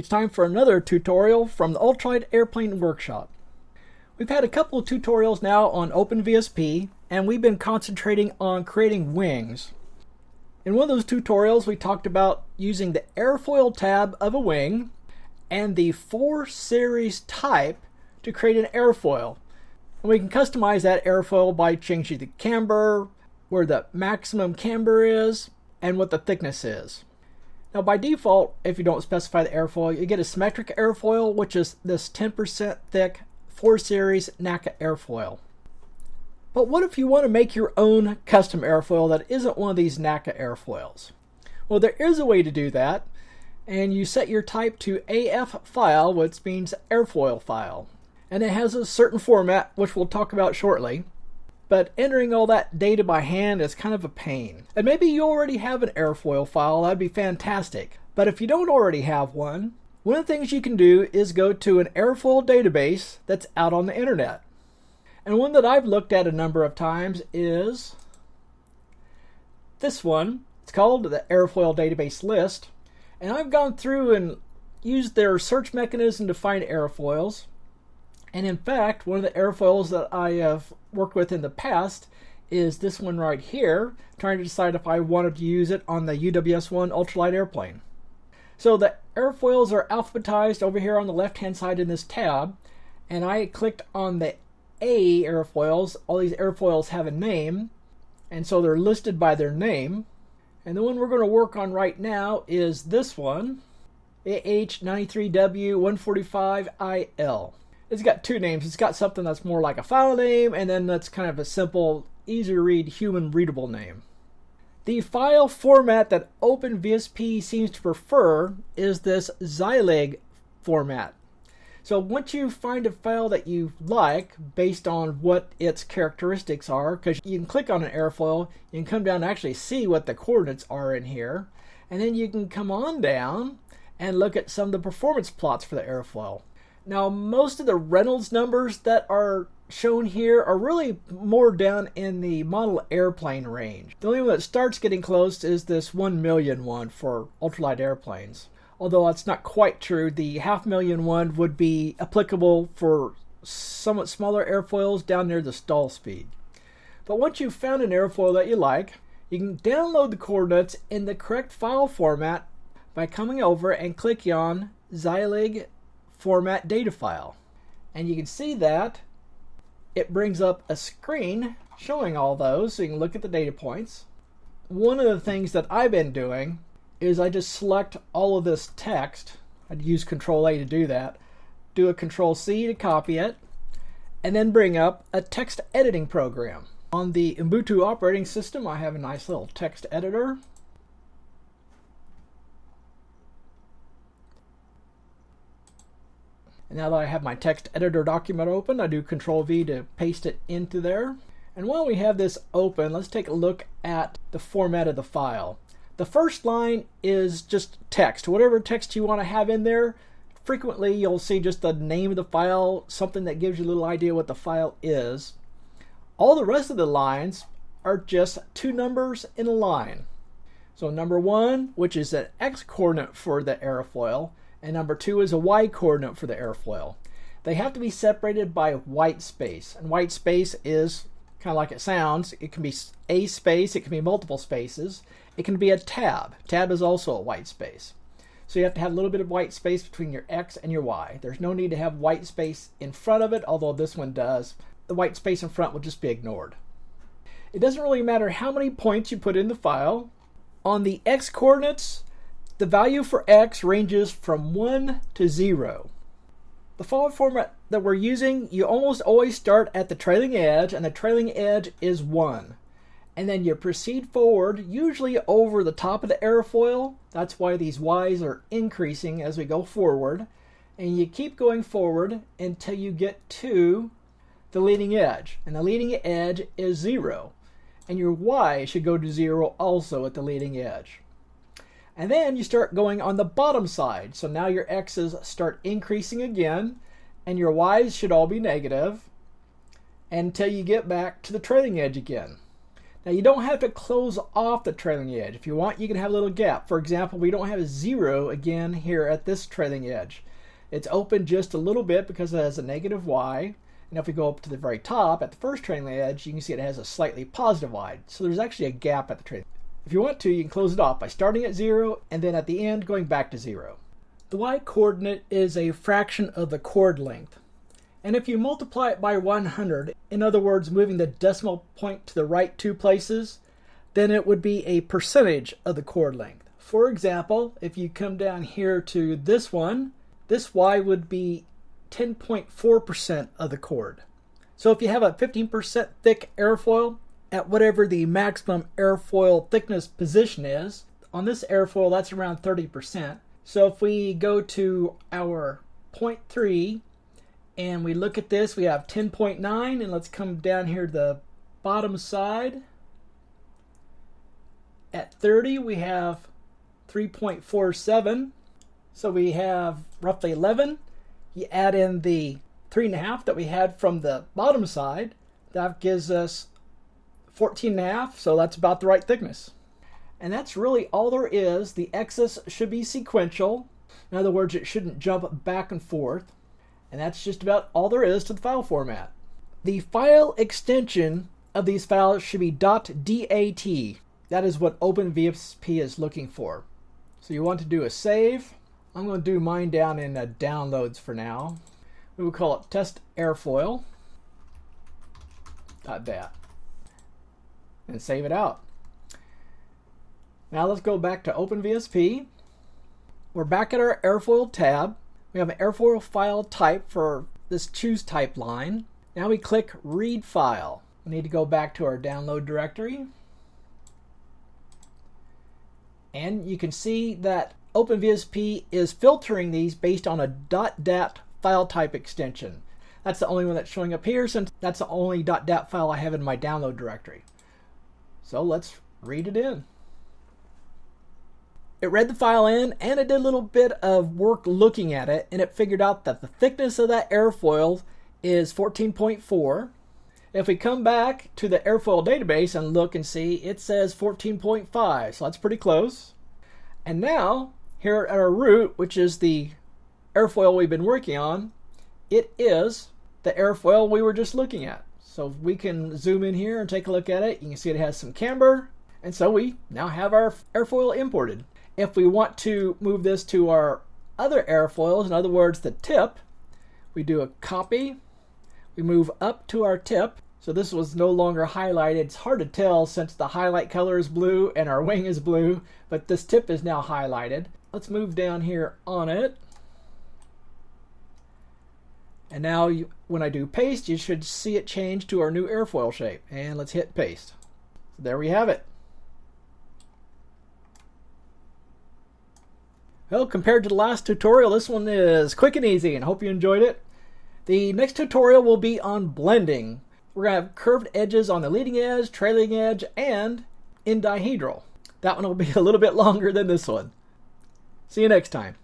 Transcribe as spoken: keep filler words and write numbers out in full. It's time for another tutorial from the Ultralight Airplane Workshop. We've had a couple of tutorials now on Open V S P, and we've been concentrating on creating wings. In one of those tutorials, we talked about using the airfoil tab of a wing and the four series type to create an airfoil. And we can customize that airfoil by changing the camber, where the maximum camber is, and what the thickness is. Now by default, if you don't specify the airfoil, you get a symmetric airfoil, which is this ten percent thick four series NACA airfoil. But what if you want to make your own custom airfoil that isn't one of these NACA airfoils? Well, there is a way to do that, and you set your type to A F file, which means airfoil file. And it has a certain format, which we'll talk about shortly. But entering all that data by hand is kind of a pain. And maybe you already have an airfoil file, that'd be fantastic. But if you don't already have one, one of the things you can do is go to an airfoil database that's out on the internet. And one that I've looked at a number of times is this one. It's called the Airfoil Database List. And I've gone through and used their search mechanism to find airfoils. And in fact, one of the airfoils that I have worked with in the past is this one right here, trying to decide if I wanted to use it on the U W S one ultralight airplane. So the airfoils are alphabetized over here on the left hand side in this tab, and I clicked on the A airfoils. All these airfoils have a name, and so they're listed by their name. And the one we're going to work on right now is this one, A H nine three W one four five I L. It's got two names. It's got something that's more like a file name, and then that's kind of a simple, easy to read, human readable name. The file format that Open V S P seems to prefer is this Selig format. So once you find a file that you like based on what its characteristics are, because you can click on an airfoil, you can come down and actually see what the coordinates are in here, and then you can come on down and look at some of the performance plots for the airfoil. Now, most of the Reynolds numbers that are shown here are really more down in the model airplane range. The only one that starts getting close is this one million one for ultralight airplanes. Although that's not quite true, the half million one would be applicable for somewhat smaller airfoils down near the stall speed. But once you've found an airfoil that you like, you can download the coordinates in the correct file format by coming over and clicking on Selig format data file, and you can see that it brings up a screen showing all those, so you can look at the data points. One of the things that I've been doing is I just select all of this text. I'd use Control A to do that, do a Control C to copy it, and then bring up a text editing program. On the Ubuntu operating system, I have a nice little text editor. Now that I have my text editor document open, I do Control V to paste it into there. And while we have this open, let's take a look at the format of the file. The first line is just text. Whatever text you want to have in there, frequently you'll see just the name of the file, something that gives you a little idea what the file is. All the rest of the lines are just two numbers in a line. So number one, which is an X coordinate for the airfoil, and number two is a Y coordinate for the airfoil. They have to be separated by white space. And white space is kind of like it sounds. It can be a space, it can be multiple spaces. It can be a tab. Tab is also a white space. So you have to have a little bit of white space between your X and your Y. There's no need to have white space in front of it, although this one does. The white space in front will just be ignored. It doesn't really matter how many points you put in the file. On the X coordinates, the value for X ranges from one to zero. The file format that we're using, you almost always start at the trailing edge, and the trailing edge is one. And then you proceed forward, usually over the top of the airfoil. That's why these Y's are increasing as we go forward. And you keep going forward until you get to the leading edge. And the leading edge is zero. And your Y should go to zero also at the leading edge. And then you start going on the bottom side. So now your X's start increasing again, and your Y's should all be negative until you get back to the trailing edge again. Now you don't have to close off the trailing edge. If you want, you can have a little gap. For example, we don't have a zero again here at this trailing edge. It's open just a little bit because it has a negative y. And if we go up to the very top at the first trailing edge, you can see it has a slightly positive y. So there's actually a gap at the trailing edge. If you want to, you can close it off by starting at zero and then at the end going back to zero. The y coordinate is a fraction of the chord length. And if you multiply it by one hundred, in other words moving the decimal point to the right two places, then it would be a percentage of the chord length. For example, if you come down here to this one, this y would be ten point four percent of the chord. So if you have a fifteen percent thick airfoil, at whatever the maximum airfoil thickness position is, on this airfoil that's around thirty percent. So if we go to our zero point three, and we look at this, we have ten point nine, and let's come down here to the bottom side. At thirty, we have three point four seven, so we have roughly eleven. You add in the three point five that we had from the bottom side, that gives us fourteen point five, so that's about the right thickness. And that's really all there is. The excess should be sequential. In other words, it shouldn't jump back and forth. And that's just about all there is to the file format. The file extension of these files should be .dat. That is what OpenVSP is looking for. So you want to do a save. I'm going to do mine down in uh, downloads for now. We will call it test airfoil. .dat. And save it out. Now let's go back to OpenVSP. We're back at our airfoil tab. We have an airfoil file type for this choose type line. Now we click read file. We need to go back to our download directory. And you can see that OpenVSP is filtering these based on a .dat file type extension. That's the only one that's showing up here since that's the only .dat file I have in my download directory. So let's read it in. It read the file in, and it did a little bit of work looking at it, and it figured out that the thickness of that airfoil is fourteen point four. If we come back to the airfoil database and look and see, it says fourteen point five, so that's pretty close. And now, here at our root, which is the airfoil we've been working on, it is the airfoil we were just looking at. So we can zoom in here and take a look at it. You can see it has some camber, and so we now have our airfoil imported. If we want to move this to our other airfoils, in other words the tip, we do a copy, we move up to our tip. So this was no longer highlighted. It's hard to tell since the highlight color is blue and our wing is blue, but this tip is now highlighted. Let's move down here on it. And now you, when I do paste, you should see it change to our new airfoil shape. And let's hit paste. So there we have it. Well, compared to the last tutorial, this one is quick and easy, and hope you enjoyed it. The next tutorial will be on blending. We're going to have curved edges on the leading edge, trailing edge, and endihedral. That one will be a little bit longer than this one. See you next time.